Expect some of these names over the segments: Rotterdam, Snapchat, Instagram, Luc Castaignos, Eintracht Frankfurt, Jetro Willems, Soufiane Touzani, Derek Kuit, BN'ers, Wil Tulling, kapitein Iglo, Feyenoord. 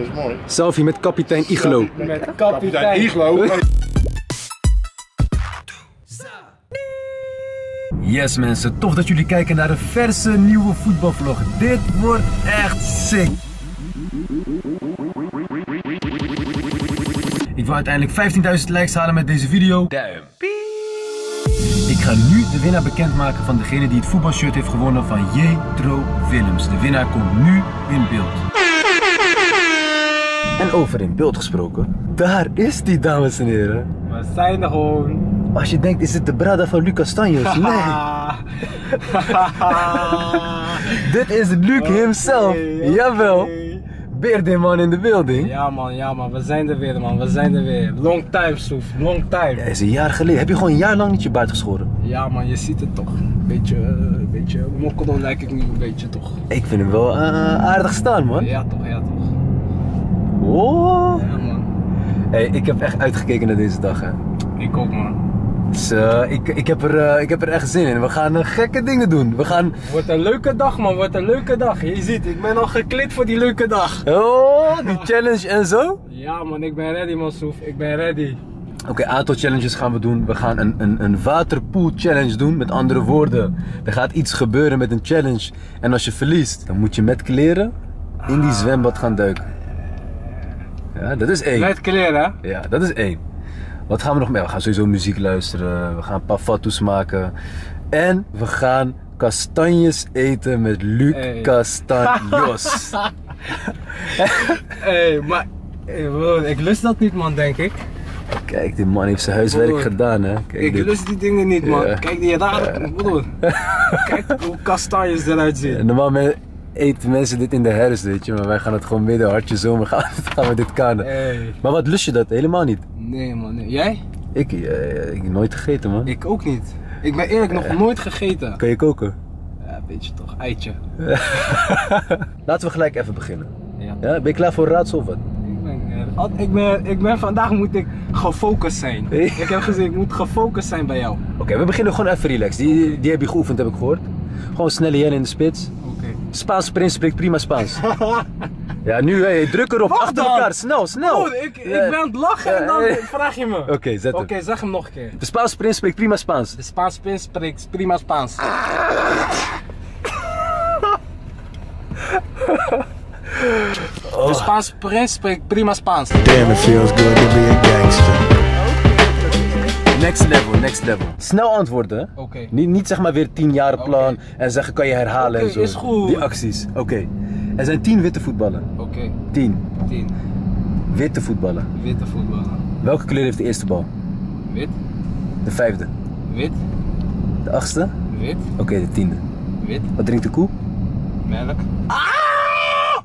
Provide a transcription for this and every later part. dat is mooi. Selfie met kapitein Iglo. Met kapitein Iglo. Yes mensen, tof dat jullie kijken naar de verse nieuwe voetbalvlog. Dit wordt echt sick. Ik wil uiteindelijk 15.000 likes halen met deze video. Ik ga nu de winnaar bekendmaken van degene die het voetbalshirt heeft gewonnen van Jetro Willems. De winnaar komt nu in beeld. En over in beeld gesproken, daar is die, dames en heren. We zijn er gewoon. Als je denkt, is het de brada van Luc Castaignos? Nee. Dit is Luc himself. Okay. Jawel. Beerdeman in de building. Ja man, we zijn er weer man, we zijn er weer. Long time Soef, long time. Ja, is een jaar geleden. Heb je gewoon een jaar lang niet je baard geschoren? Ja man, je ziet het toch. Beetje mokkeldo lijk ik nu een beetje toch. Ik vind hem wel aardig staan man. Ja toch, ja toch. Oh. Ja man. Hey, ik heb echt uitgekeken naar deze dag hè. Ik ook man. Dus ik heb er echt zin in. We gaan gekke dingen doen. We gaan... Wordt een leuke dag man, wordt een leuke dag. Je ziet, ik ben al geklit voor die leuke dag. Oh, die challenge en zo? Ja man, ik ben ready man Soef, ik ben ready. Oké, aantal challenges gaan we doen. We gaan een waterpool challenge doen. Met andere woorden, er gaat iets gebeuren met een challenge. En als je verliest, dan moet je met kleren in die zwembad gaan duiken. Ja, dat is één. Met kleren? Ja, dat is één. Wat gaan we nog mee? We gaan sowieso muziek luisteren, we gaan een paar fatsoes maken. En we gaan kastanjes eten met Luc Castaignos. Hey, maar broer, ik lust dat niet man, denk ik. Kijk, die man heeft zijn huiswerk gedaan hè. Kijk, ik lust die dingen niet man. Ja. Kijk die rare, broer. Kijk hoe kastanjes eruit zien. Normaal eten mensen dit in de herfst, weet je, maar wij gaan het gewoon midden hartje zomer gaan we dit kanen. Hey. Maar wat lust je dat? Helemaal niet. Nee man, nee. Jij? Ik heb nooit gegeten man. Ik ook niet. Ik ben eerlijk nog nooit gegeten. Kan je koken? Ja, een beetje toch, eitje. Laten we gelijk even beginnen. Ja. Ja, ben je klaar voor een raadsel of wat? Vandaag moet ik gefocust zijn. Hey. Ik heb gezien, ik moet gefocust zijn bij jou. Oké, we beginnen gewoon even relaxed. Die heb je geoefend, heb ik gehoord. Gewoon snelle Jen in de spits. Spaans prins spreekt prima Spaans. Ja, nu hey, druk erop. Wacht achter elkaar, snel. Goed, ik ben aan het lachen en dan vraag je me. Oké, zet hem. Oké, zeg hem nog een keer. De Spaans prins spreekt prima Spaans. De Spaans prins spreekt prima Spaans. Oh. De Spaans prins spreekt prima Spaans. Damn, it feels good to be a gangster. Next level. Snel antwoorden. Okay. Niet zeg maar weer 10 jaar plan en zeggen kan je herhalen en zo. Is goed. Die acties. Oké. Er zijn 10 witte voetballen. Oké. 10. Witte voetballen. Welke kleur heeft de eerste bal? Wit. De 5e? Wit. De 8e? Wit. Oké, de 10e. Wit. Wat drinkt de koe? Melk. Ah!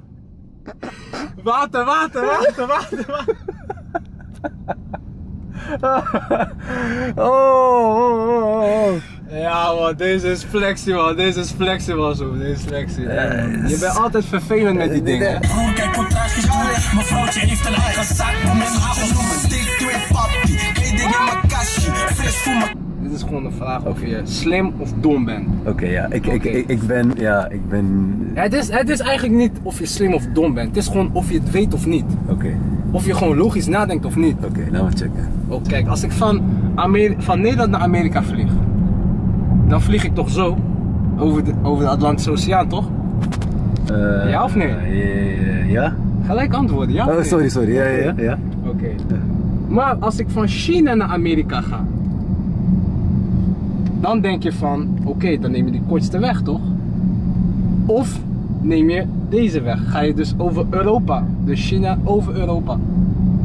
Water. Oh. Ja man, deze is flexie man, deze is flexie. Je bent altijd vervelend met die dingen. Broer, kijk wat traag is moeilijk, mijn vrouwtje heeft een eigen zak. Mijn hagels noemen een dik, 2 papi, geen ding in mijn kastje, fris voor mijn... Dit is gewoon de vraag of je slim of dom bent. Oké, ja, ik ben... Het is eigenlijk niet of je slim of dom bent, het is gewoon of je het weet of niet. Oké. Of je gewoon logisch nadenkt of niet. Oké, laten we checken. Oh, kijk, als ik van Nederland naar Amerika vlieg, dan vlieg ik toch zo over de Atlantische Oceaan, toch? Ja of nee? Ja. Gelijk antwoorden, ja? Oh, sorry. Ja. Oké. Maar als ik van China naar Amerika ga, dan denk je van, oké, dan neem je de kortste weg, toch? Of neem je deze weg. Ga je dus over Europa. Dus China over Europa.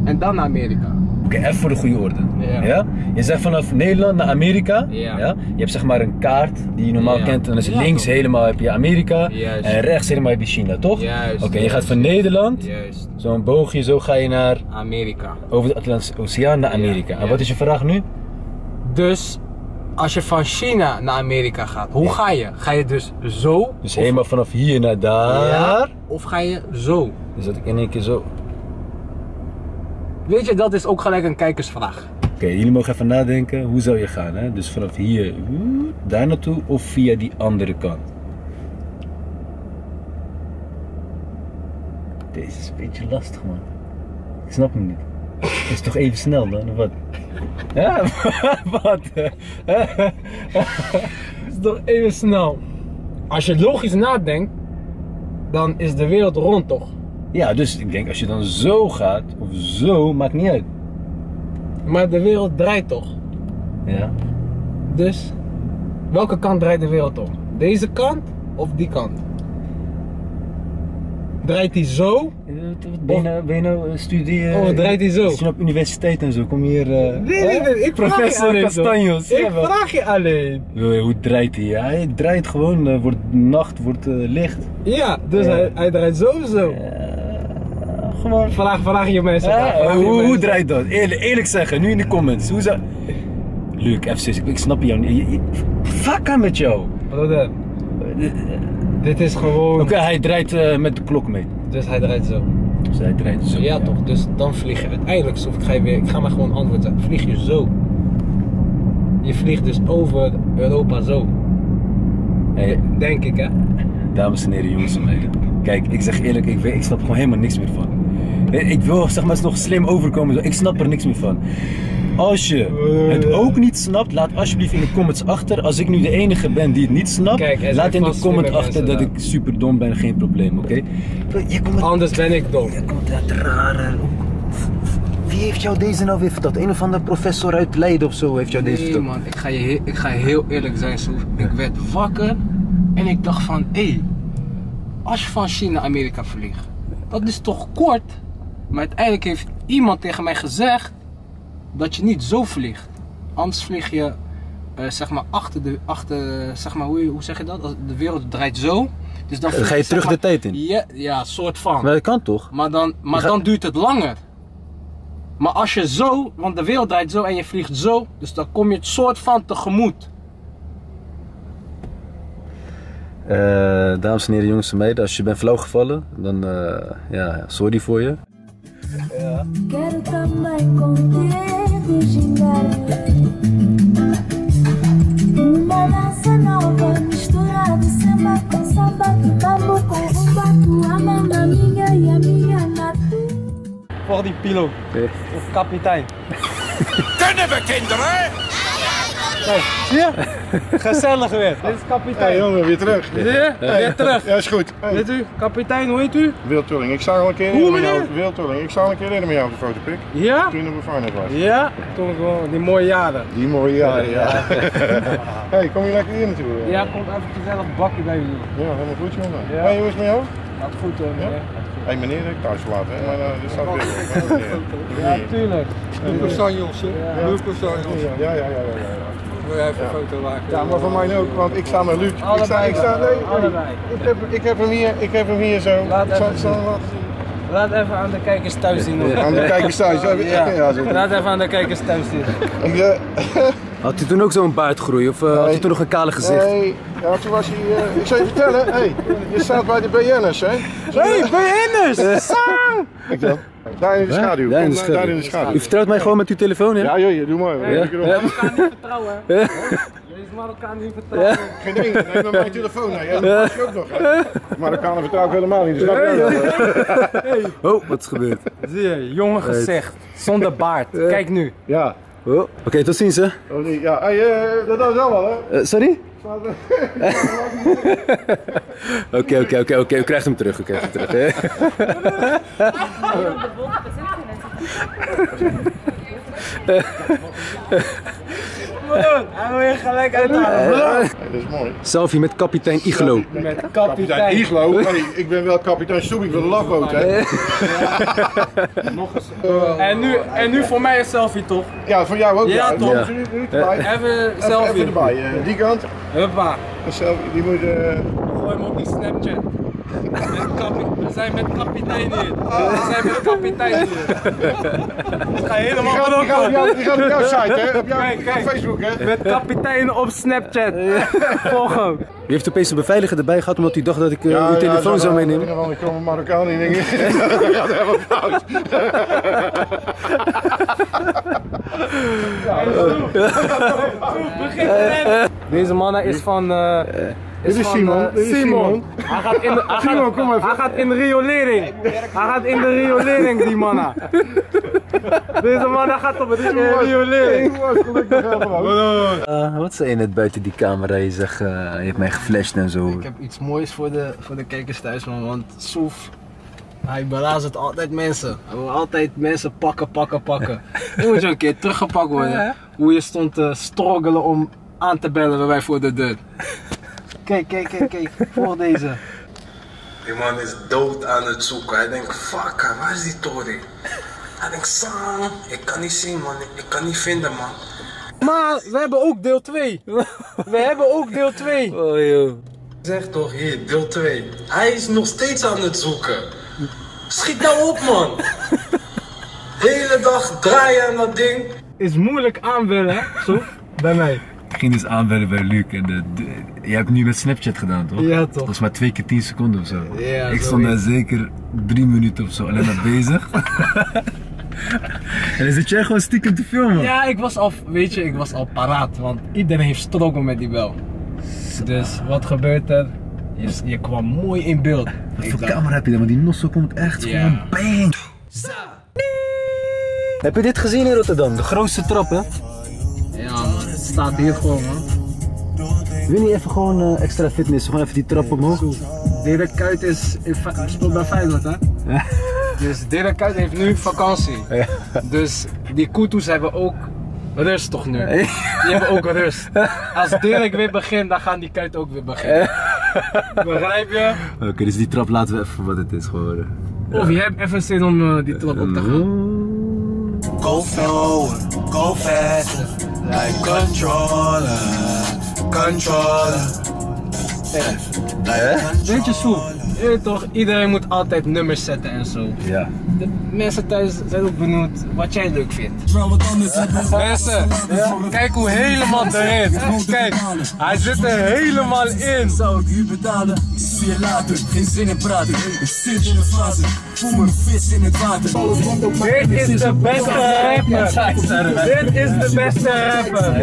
En dan naar Amerika. Oké, even voor de goede orde. Yeah. Ja? Je zegt vanaf Nederland naar Amerika. Yeah. Ja? Je hebt zeg maar een kaart die je normaal kent. En dan is links toch? Helemaal heb je Amerika. Juist. En rechts helemaal heb je China, toch? Oké, je gaat van Nederland. Zo'n boogje, zo ga je naar... Amerika. Over de Atlantische Oceaan naar Amerika. En wat is je vraag nu? Dus... Als je van China naar Amerika gaat, hoe ga je? Ga je dus zo? Dus helemaal vanaf hier naar daar? Ja, of ga je zo? Dus dat ik in één keer zo... Weet je, dat is ook gelijk een kijkersvraag. Oké, jullie mogen even nadenken, hoe zou je gaan? Hè? Dus vanaf hier, daar naartoe of via die andere kant? Deze is een beetje lastig, man. Ik snap hem niet. Het is toch even snel dan, of wat? Ja, wat? Het is toch even snel. Als je logisch nadenkt, dan is de wereld rond, toch? Ja, dus ik denk als je dan zo gaat, of zo, maakt niet uit. Maar de wereld draait toch? Ja. Dus, welke kant draait de wereld om? Deze kant of die kant? Draait hij zo? Ben je nou studeren? Oh, draait hij zo? Als je op universiteit en zo, kom hier... nee, ik vraag professor Castaignos. Ik vraag je alleen. Hoe draait hij? Hij draait gewoon, wordt nacht, wordt licht. Ja, dus ja. Hij draait sowieso. Ja, gewoon... Vraag je mensen. Ja, hoe draait dat? Eerlijk zeggen, nu in de comments. Hoe zou... Luc, ik snap jou niet. Fuck aan met jou. Wat dat? Dit is gewoon... Oké, hij draait met de klok mee. Dus hij draait zo. Dus hij draait zo. Ja, ja. Toch, dus dan vlieg je uiteindelijk. Of ik ga maar gewoon antwoord zeggen. Vlieg je zo. Je vliegt dus over Europa zo. Hey. Denk ik, hè. Dames en heren, jongens en meiden. Kijk, ik zeg eerlijk, ik snap gewoon helemaal niks meer van. Ik wil zeg maar nog slim overkomen. Ik snap er niks meer van. Als je het ook niet snapt, laat alsjeblieft in de comments achter. Als ik nu de enige ben die het niet snapt, kijk, laat in de comment achter dat ik super dom ben, geen probleem, oké? Okay? Anders ben ik dom. Je komt uit rare... Wie heeft jou deze nou weer verteld? Een of andere professor uit Leiden of zo heeft jou deze verteld? Nee man, ik ga heel eerlijk zijn, Soef. Ik werd wakker en ik dacht van, hé, als je van China naar Amerika vliegt, dat is toch kort? Maar uiteindelijk heeft iemand tegen mij gezegd dat je niet zo vliegt, anders vlieg je zeg maar achter, hoe zeg je dat? De wereld draait zo, dus dan ga je terug de tijd in. Ja, soort van. Maar dat kan toch? Maar dan duurt het langer. Maar als je zo, want de wereld draait zo en je vliegt zo, dus dan kom je het soort van tegemoet. Dames en heren, jongens en meiden, als je bent flauw gevallen, dan ja, sorry voor je. Ja. Quero também contigo gingar uma dança nova misturada samba com samba que tambo com rumba tua mama minha e a minha nata voor die pilo of kapitein. Kunnen we kinderen? Kijk, zie je? Gezellig weer. Dit is kapitein. Hey, jongen, weer terug. Zie je? Hey. Weer terug. Ja, is goed. Hey. Weet u? Kapitein, hoe heet u? Wil Tulling. Ik sta al een keer eerder met jou. Wil Tulling. Ik sta al een keer eerder met jou op de fotopik. Ja? Toen we Feyenoord was. Ja? Toen gewoon die mooie jaren. Die mooie jaren, ja. Hey, kom je lekker hier natuurlijk? Ja, komt even gezellig een bakje bij jullie. Ja, helemaal goed, jongen. Ja. Hey, hoe is het met jou? Gaat goed, hoor. Ja? Hé hey, meneer, ik thuis verlaten, hè? Maar dit staat weer. Ja, tuurlijk. Luc Castaignos, hè? Luc Castaignos. Ja. Wil jij even een foto maken? Ja, maar voor mij ook, want ik sta met Luc. Ik heb hem hier zo. Laat even aan de kijkers thuis zien. Ja. Aan de kijkers thuis? Ja. Laat even aan de kijkers thuis zien. Had hij toen ook zo'n baardgroei of had hij toen nog een kale gezicht? Nee, ja, toen was hij... ik zou je vertellen, hey, je staat bij de BN'ers, hè? Hey, BN'ers! Ik dan? Daar in de schaduw. U vertrouwt mij gewoon met uw telefoon, hè? Ja, joh, doe maar. Ja. Ik kan niet vertrouwen, hè? Ja. Marokkanen niet vertrouwen. Geen ding, neem maar mijn telefoon naar. Ja, dat maak je ook nog. Marokkanen vertrouwen helemaal niet, dus dat hey. Oh, wat is gebeurd? Zie je, jongen gezicht, zonder baard. Kijk nu. Ja. Oh. Oké, tot ziens, hè? Oh, nee. Ja, hey, dat was allemaal, hè? Sorry? Oké, u krijgt hem terug. U krijgt hem terug. Hij wil je gelijk uithalen. Dat is mooi. Selfie met kapitein Iglo. Met kapitein Iglo? Hey, ik ben wel kapitein Soepie van de lafboot, hè? Nog eens. En nu voor mij een selfie, toch? Ja, voor jou ook. Ja, toch? Ja. Even een selfie. Even erbij. Die kant. Huppa. Een selfie, die moet... Gooi hem op die Snapchat. We zijn met kapitein hier. Ik ga helemaal van die gaat op jouw site, hè? Op jouw Facebook, hè? Met kapitein op Snapchat. Volg hem. U heeft opeens een beveiliger erbij gehad omdat u dacht dat ik uw telefoon zou meenemen. Ja, ik kom een Marokkaan in en dat gaat helemaal fout. Ja, dat is goed. Begin te rennen. Deze man is van... Dit is Simon. Simon. Hij gaat in de riolering. Hij gaat in de riolering, die mannen. Deze mannen gaat op het riolering. Wat zei je net buiten die camera? Je zegt, je hebt mij geflasht en zo. Ik heb iets moois voor de kijkers thuis, man. Want Soef, hij belazert altijd mensen. Hij wil altijd mensen pakken. Nu moet je een keer teruggepakt worden. Hoe je stond te struggelen om aan te bellen bij mij voor de deur. Kijk, volg deze. Die man is dood aan het zoeken. Hij denkt, fuck, waar is die Tori? Hij denkt, Sam, ik kan niet zien, man. Ik kan niet vinden, man. Maar we hebben ook deel 2. Oh, joh. Zeg toch, hier, deel 2. Hij is nog steeds aan het zoeken. Schiet nou op, man. Hele dag draaien aan dat ding. Is moeilijk aanbellen, hè? Zo, bij mij. Ik ging dus aanbellen bij Luc en jij hebt nu met Snapchat gedaan, toch? Ja, toch. Dat was maar 2 keer 10 seconden of zo. Ja, ik stond daar zeker 3 minuten of zo alleen maar bezig. En dan zit jij gewoon stiekem te filmen. Ja, ik was al, weet je, ik was al paraat, want iedereen heeft struggle met die bel. Dus wat gebeurt er? Je kwam mooi in beeld. Wat voor camera heb je dan? Want die nosso komt echt gewoon bang. Heb je dit gezien in Rotterdam? De grootste trap, hè? Ja, man, het staat hier gewoon, man. Wil je even gewoon extra fitness, gewoon even die trap omhoog? Derek Kuit speelt bij Feyenoord, hè? Ja. Dus Derek Kuit heeft nu vakantie. Ja. Dus die Kutus hebben ook rust toch nu? Ja. Die hebben ook rust. Als Derek weer begint, dan gaan die Kuit ook weer beginnen. Ja. Begrijp je? Oké, dus die trap laten we even voor wat het is geworden. Ja. Of je hebt even zin om die trap op te gaan. Go forward, go faster, like controller. Yeah. Weet je, Soef, toch, iedereen moet altijd nummers zetten en zo. Ja. De mensen thuis zijn ook benieuwd wat jij leuk vindt. Mensen, kijk hoe helemaal erin. Kijk, hij zit er helemaal in. Zou ik u betalen? Zie je later, geen zin in praten. Ik zit in een fase, voel me vis in het water. Dit is de beste rapper. Dit is de beste rapper.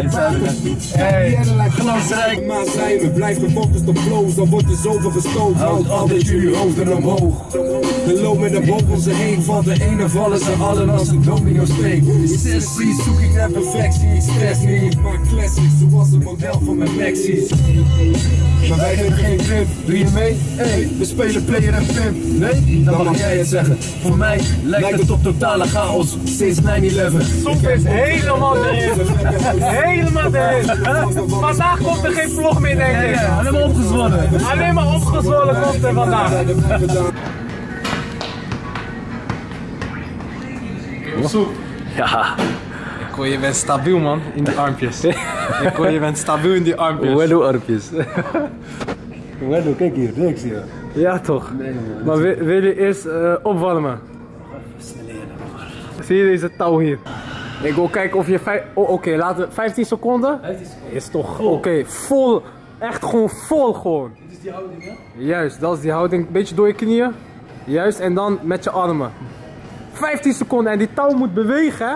Hey, glansrijk maar zijn we. Blijf gefocust op flows, dan wordt er zoveel gestoken. Houd altijd jullie hoofden omhoog. De loop met de boven onze heen. Van de ene vallen ze allen als een domino steek. Sessie zoek ik naar perfectie. Ik stress niet, maar classic. Zoals het model van mijn Maxis. Maar wij hebben geen grip. Doe je mee? Hey, we spelen player en pimp. Nee? Dan mag jij het zeggen. Voor mij lijkt het op totale chaos. Sinds 9-11. Soep is helemaal erin. Helemaal erin. Vandaag komt er geen vlog meer, denk ik. Alleen maar opgezwollen. Alleen maar opgezwollen komt er vandaag. Soep. Ja. Ik hoor, je bent stabiel, man, in die armpjes. Ik hoor, je bent stabiel in die armpjes. Wello armpjes. Wello, kijk hier, niks hier. Ja toch. Nee, man. Maar wil je eerst opwarmen? Zie je deze touw hier? Ik wil kijken of je... Oké, laten we 15 seconden. 15 seconden. Is toch... Oké, vol. Echt gewoon vol gewoon. Dit is die houding, hè? Juist, dat is die houding. Een beetje door je knieën. Juist, en dan met je armen. 15 seconden en die touw moet bewegen, hè?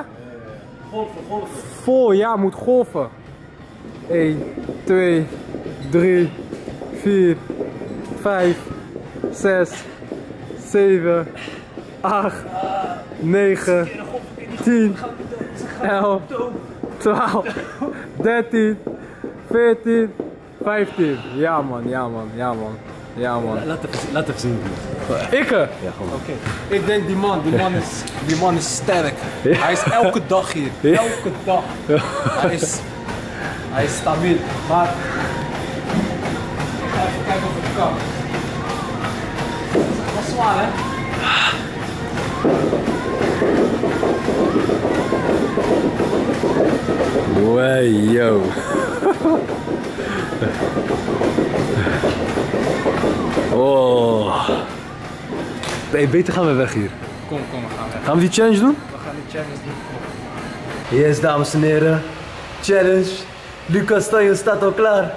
Golven. Vol, ja, moet golven. 1, 2, 3, 4, 5, 6, 7, 8, 9, 10, 11, 12, 13, 14, 15. Ja, man, ja, man, ja, man. Ja, man. Laat even zien. Ikke? Ja, gewoon. Okay. Ik denk die man is sterk. Ja. Hij is elke dag hier. Ja. Elke dag. Ja. Hij is stabiel. Maar even kijken of het kan. Dat is zwaar, hè? Wee, yo. Oh. Nee, beter gaan we weg hier. Kom, we gaan weg. Gaan we die challenge doen? We gaan die challenge doen. Yes, dames en heren. Challenge. Luc Castaignos staat al klaar.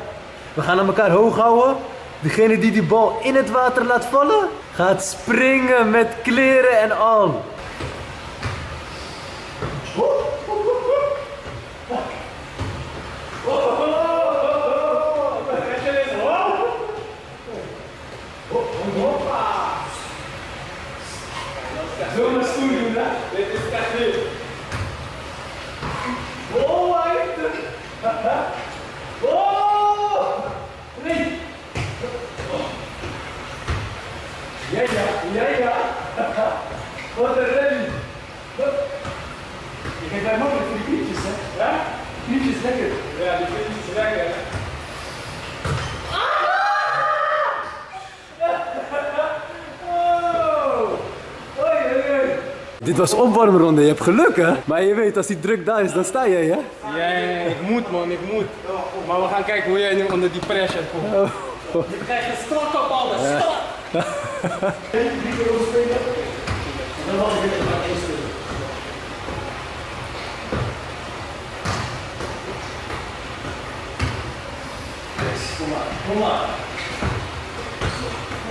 We gaan aan elkaar hoog houden. Degene die die bal in het water laat vallen, gaat springen met kleren en al. doen, hè? Dit is techniek. Oh, hij heeft het. Oh! Nee! Ja, ja, ja, ja. Wat een rem. Je krijgt daar makkelijk voor de knietjes, hè? Ja? Knietjes lekker. Ja, die knietjes lekker. Dit was opwarmronde, je hebt geluk, hè? Maar je weet, als die druk daar is, dan sta jij, hè? Ja, ik moet, man, ik moet. Maar we gaan kijken hoe jij nu onder die pressure komt. Je krijgt een strak op alles, strak! Kom maar, kom maar.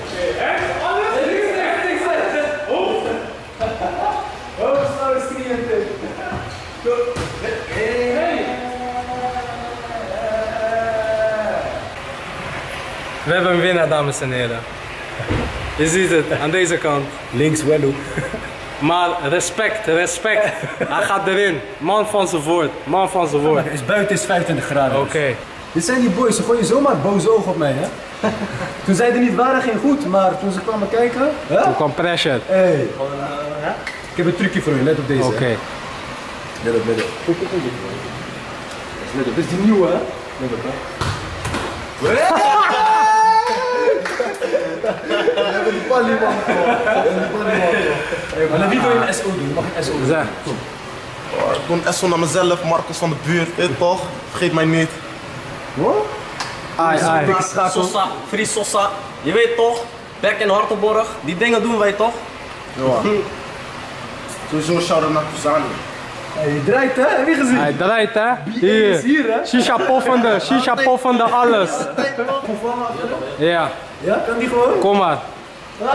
Oké, echt? We hebben een winnaar, dames en heren. Je ziet het, aan deze kant. Links Welu. Maar respect, respect. Hij gaat erin. Man van zijn woord, man van zijn woord. Is buiten is 25 graden. Oké. Okay. Dit zijn die boys, ze gooien zomaar boze ogen op mij, hè? Toen zij er niet waren, ging goed, maar toen ze kwamen kijken... Hè? Toen kwam pressure. Hey. Ik heb een trucje voor je, let op deze. Oké. Okay. Let op, let op. Let op, dit is die nieuwe, hè? Let op, hè? We hebben die palie man. Maar wie wil je een SO doen? Mag ik een SO doen? Ja. Ik doe een SO naar mezelf, Marcus van de buurt. Toch? Vergeet mij niet. Wat? Ai, ai. Sosa, Free Sosa. Je weet toch? Back in Hartelborg. Die dingen doen wij toch? Ja. Sowieso shout-out naar Touzani. Hij draait, hè? Heb je gezien? Hij draait, hè? Hier. Shisha poffende, shisha poffende, alles. Ja. Ja, kan die gewoon? Kom maar. Ah.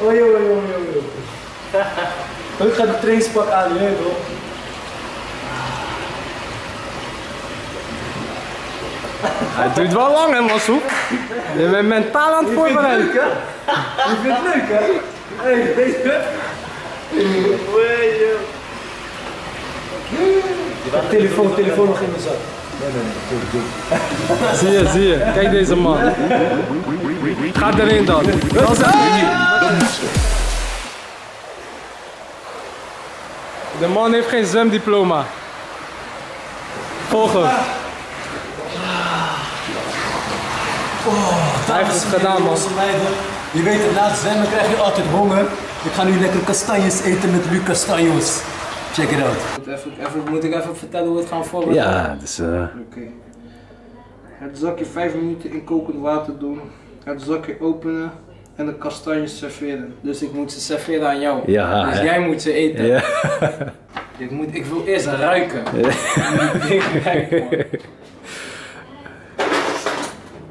Oh joh, joh, joh. Ik ga de trainingspak aan, joh. Het duurt wel lang, hè, Massoek? Je bent mentaal aan het voorbereiden. Je vindt het leuk, hè? Hey, deze. Telefoon nog in mijn zak. Zie je, zie je. Kijk deze man. Ga erin dan. Dat is de man heeft geen zwemdiploma. Volg hem. Hij heeft het gedaan, man. Je weet het, na het zwemmen krijg je altijd honger. Ik ga nu lekker kastanjes eten met Luc Castaignos. Check it out. Moet ik even vertellen hoe het gaan voorbereiden? Ja, dus... Oké. Het zakje 5 minuten in kokend water doen. Het zakje openen. En de kastanjes serveren. Dus ik moet ze serveren aan jou. Ja, dus jij moet ze eten. Ja. Ik wil eerst ruiken. Ja.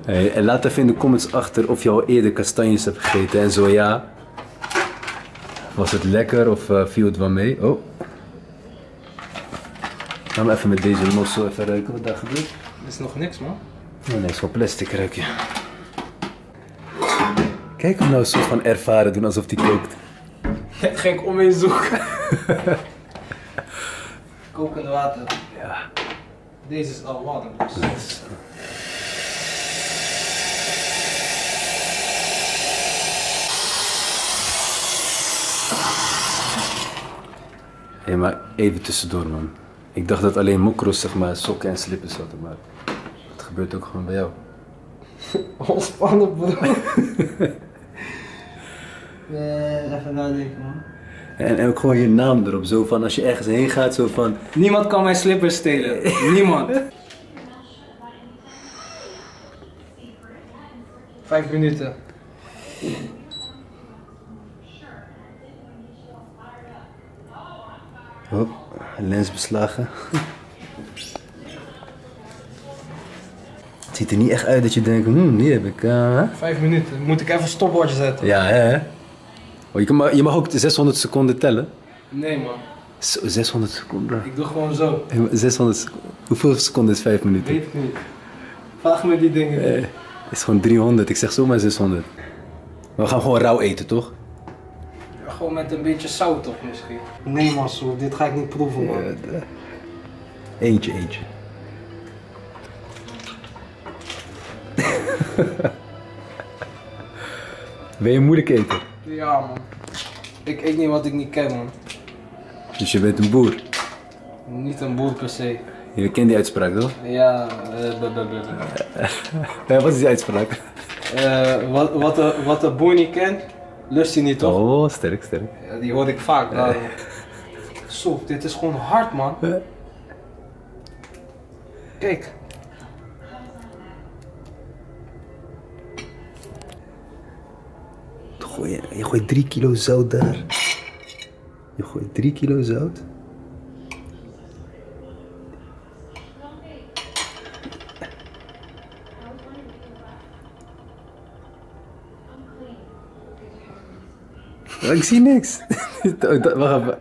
Hey, en laat even in de comments achter of je al eerder kastanjes hebt gegeten. En zo ja. Was het lekker of viel het wel mee? Oh. Laat me even met deze mossel even ruiken wat daar gebeurt. Er is nog niks, man. Nee, niks van plastic ruik je. Kijk hem nou een soort van ervaren doen alsof hij kookt. Het ging om in zoeken. Kokend water. Ja. Deze is al water. Dus. Hé, hey, maar even tussendoor, man. Ik dacht dat alleen mokro's, zeg maar, sokken en slippers hadden, maar dat gebeurt ook gewoon bij jou. Ontspannen, bro. Even nadenken, man. En ook gewoon je naam erop, zo van als je ergens heen gaat, zo van... Niemand kan mijn slippers stelen. Niemand. 5 minuten. Oh, lens beslagen. Het ziet er niet echt uit dat je denkt, die heb ik. 5 minuten, moet ik even een stopwoordje zetten? Ja, hè? Oh, je mag ook 600 seconden tellen. Nee, man. Zo, 600 seconden. Ik doe gewoon zo. 600 seconden. Hoeveel seconden is 5 minuten? Weet ik niet. Vraag me die dingen. Het is gewoon 300, ik zeg zomaar 600. Maar we gaan gewoon rauw eten, toch? Ja, gewoon met een beetje zout toch misschien? Nee Masso, dit ga ik niet proeven man. Eentje. Ben je een moeilijk eten? Ja man. Ik eet niet wat ik niet ken man. Dus je bent een boer? Niet een boer per se. Je kent die uitspraak toch? Ja, wat is die uitspraak? Wat de boer niet kent, lust hij niet toch? Oh, sterk. Ja, die hoor ik vaak. Maar... Soep, dit is gewoon hard man. Kijk. Je gooit 3 kilo zout daar. Je gooit 3 kilo zout. Ik zie niks. Wacht even.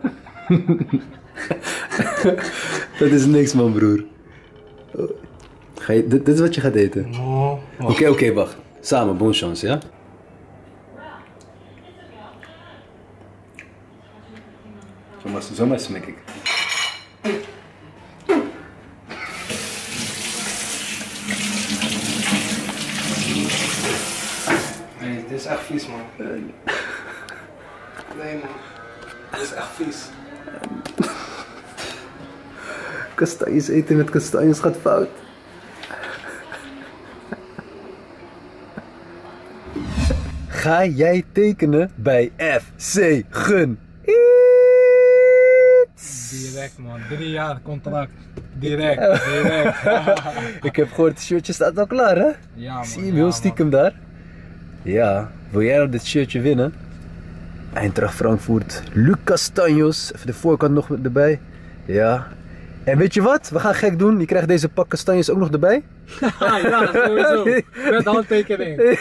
Dat is niks man broer. Ga je, dit is wat je gaat eten? No. Oké, wacht. Samen, bonne chance, ja? Zomaar smek ik. Nee, dit is echt vies man. Nee man, dit is echt vies. Kastanjes eten met kastanjes gaat fout. Ga jij tekenen bij FC Gun? Direct man, 3 jaar contract. Direct. Ik heb gehoord, het shirtje staat al klaar hè? Ja man. Zie je hem heel stiekem daar? Ja, wil jij nou dit shirtje winnen? Eintracht Frankfurt, Luc Castaignos, even de voorkant nog erbij. Ja. En weet je wat? We gaan gek doen, je krijgt deze pak kastanjes ook nog erbij. Ja, sowieso. Met handtekening.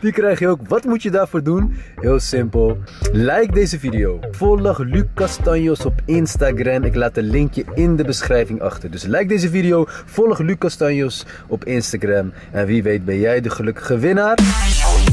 Die krijg je ook. Wat moet je daarvoor doen? Heel simpel. Like deze video. Volg Luc Castaignos op Instagram. Ik laat een linkje in de beschrijving achter. Dus like deze video. Volg Luc Castaignos op Instagram. En wie weet ben jij de gelukkige winnaar.